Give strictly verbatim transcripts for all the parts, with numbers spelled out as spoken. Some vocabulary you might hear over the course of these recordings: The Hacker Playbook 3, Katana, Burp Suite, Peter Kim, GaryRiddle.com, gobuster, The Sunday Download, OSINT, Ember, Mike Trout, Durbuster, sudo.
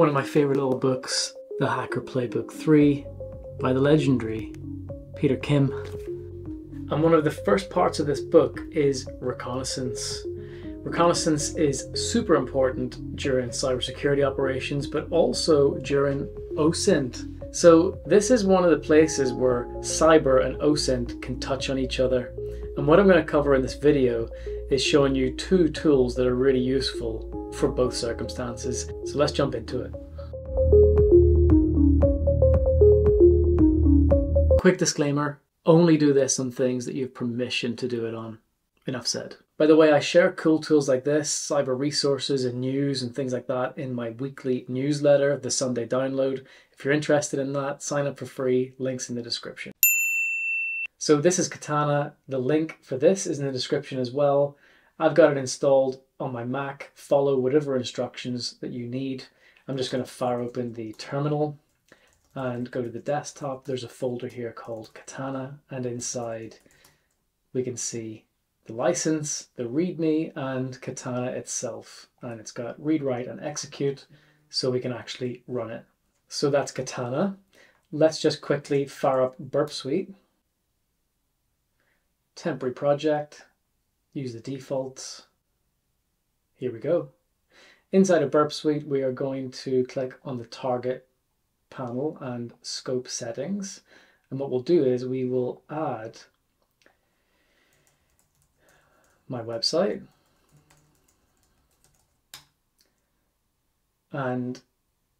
one of my favorite old books, The Hacker Playbook three by the legendary Peter Kim. And one of the first parts of this book is reconnaissance. Reconnaissance is super important during cybersecurity operations, but also during OSINT. So this is one of the places where cyber and OSINT can touch on each other. And what I'm going to cover in this video is showing you two tools that are really useful for both circumstances. So let's jump into it. Quick disclaimer, only do this on things that you have permission to do it on. Enough said. By the way, I share cool tools like this, cyber resources and news and things like that in my weekly newsletter, The Sunday Download. If you're interested in that, sign up for free, links in the description. So this is Katana. The link for this is in the description as well. I've got it installed on my Mac. Follow whatever instructions that you need. I'm just going to fire open the terminal and go to the desktop. There's a folder here called Katana, and inside we can see the license, the README, and Katana itself. And it's got read, write, and execute, so we can actually run it. So that's Katana. Let's just quickly fire up Burp Suite. Temporary project. Use the defaults. Here we go. Inside of Burp Suite, we are going to click on the target panel and scope settings. And what we'll do is we will add my website and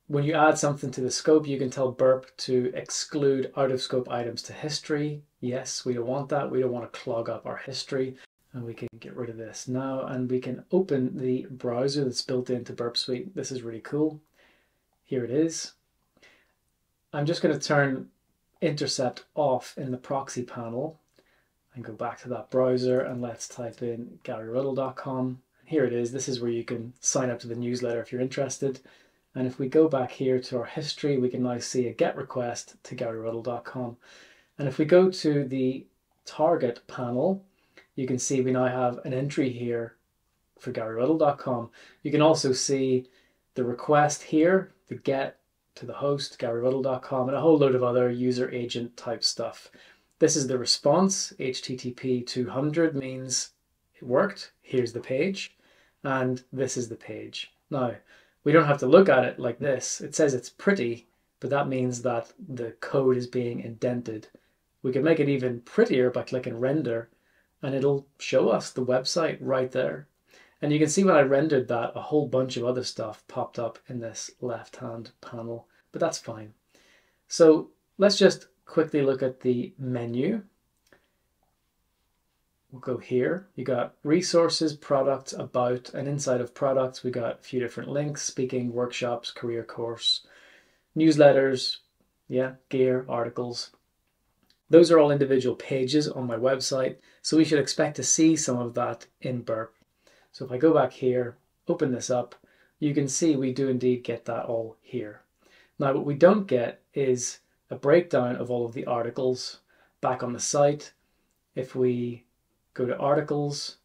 when you add something to the scope, you can tell Burp to exclude out of scope items to history. Yes, we don't want that. We don't want to clog up our history, and we can get rid of this now, and we can open the browser that's built into Burp Suite. This is really cool. Here it is. I'm just going to turn intercept off in the proxy panel and go back to that browser, and let's type in Gary Riddle dot com. Here it is. This is where you can sign up to the newsletter if you're interested. And if we go back here to our history, we can now see a GET request to Gary Riddle dot com. And if we go to the target panel, you can see we now have an entry here for Gary Riddle dot com. You can also see the request here, the GET to the host, Gary Riddle dot com, and a whole load of other user agent type stuff. This is the response. H T T P two hundred means it worked. Here's the page, and this is the page. Now, we don't have to look at it like this. It says it's pretty, but that means that the code is being indented. We can make it even prettier by clicking render, and it'll show us the website right there. And you can see when I rendered that, a whole bunch of other stuff popped up in this left-hand panel, but that's fine. So let's just quickly look at the menu. We'll go here. You got resources, products, about, and inside of products, we got a few different links, speaking, workshops, career course, newsletters, yeah, gear, articles. Those are all individual pages on my website, so we should expect to see some of that in Burp. So if I go back here, open this up, you can see we do indeed get that all here. Now, what we don't get is a breakdown of all of the articles back on the site. If we go to articles,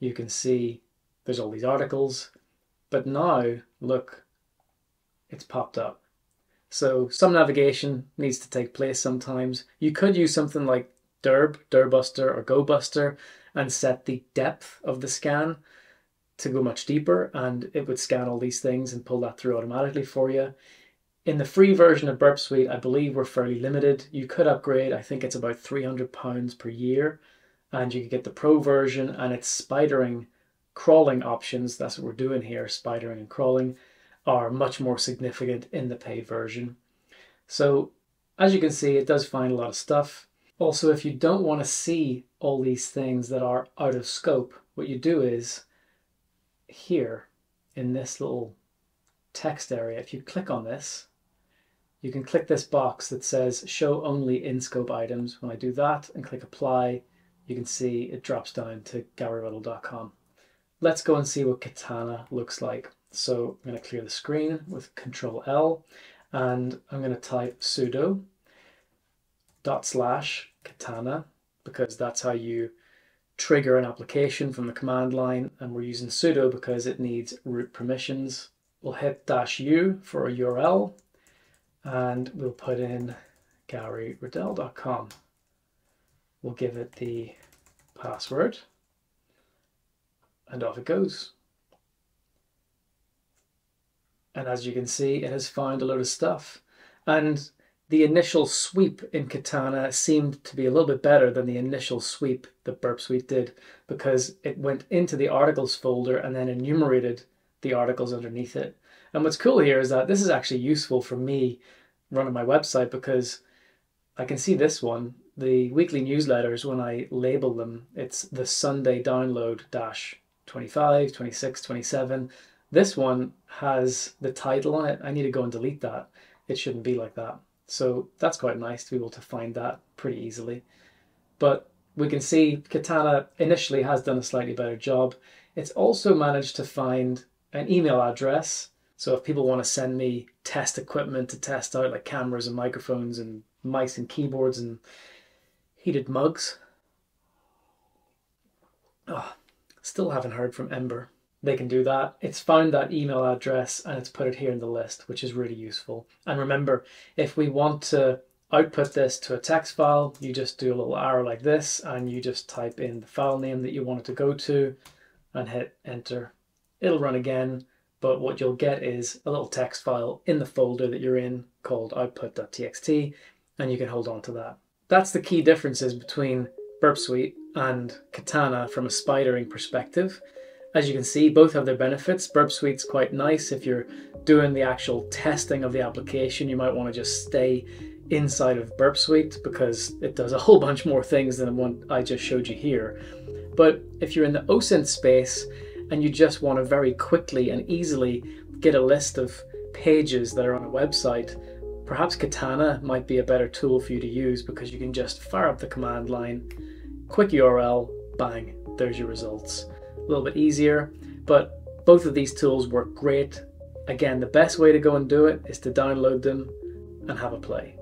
you can see there's all these articles, but now look, it's popped up. So some navigation needs to take place sometimes. You could use something like Durb, Durbuster, or gobuster and set the depth of the scan to go much deeper, and it would scan all these things and pull that through automatically for you. In the free version of Burp Suite, I believe we're fairly limited. You could upgrade, I think it's about three hundred pounds per year, and you can get the pro version, and it's spidering, crawling options, that's what we're doing here, spidering and crawling, are much more significant in the pay version. So as you can see, it does find a lot of stuff. Also, if you don't want to see all these things that are out of scope, what you do is here in this little text area, if you click on this, you can click this box that says show only in-scope items. When I do that and click apply, you can see it drops down to Gary Riddle dot com. Let's go and see what Katana looks like. So I'm going to clear the screen with control L, and I'm going to type sudo dot slash Katana, because that's how you trigger an application from the command line, and we're using sudo because it needs root permissions. we'll hit dash u for a U R L, and we'll put in Gary Riddell dot com. We'll give it the password, and off it goes. And as you can see, it has found a load of stuff. And the initial sweep in Katana seemed to be a little bit better than the initial sweep that Burp Suite did, because it went into the articles folder and then enumerated the articles underneath it. And what's cool here is that this is actually useful for me running my website, because I can see this one, the weekly newsletters, when I label them, it's the Sunday Download dash twenty-five, twenty-six, twenty-seven. This one has the title on it. I need to go and delete that. It shouldn't be like that. So that's quite nice to be able to find that pretty easily. But we can see Katana initially has done a slightly better job. It's also managed to find an email address. So if people want to send me test equipment to test out, like cameras and microphones and mice and keyboards and heated mugs. Oh, still haven't heard from Ember. They can do that. It's found that email address and it's put it here in the list, which is really useful. And remember, if we want to output this to a text file, you just do a little arrow like this and you just type in the file name that you want it to go to and hit enter. It'll run again, but what you'll get is a little text file in the folder that you're in called output dot t x t, and you can hold on to that. That's the key differences between Burp Suite and Katana from a spidering perspective. As you can see, both have their benefits. Burp Suite's quite nice. If you're doing the actual testing of the application, you might want to just stay inside of Burp Suite because it does a whole bunch more things than the one I just showed you here. But if you're in the OSINT space and you just want to very quickly and easily get a list of pages that are on a website, perhaps Katana might be a better tool for you to use, because you can just fire up the command line, quick U R L, bang, there's your results. A little bit easier, but both of these tools work great. Again, the best way to go and do it is to download them and have a play.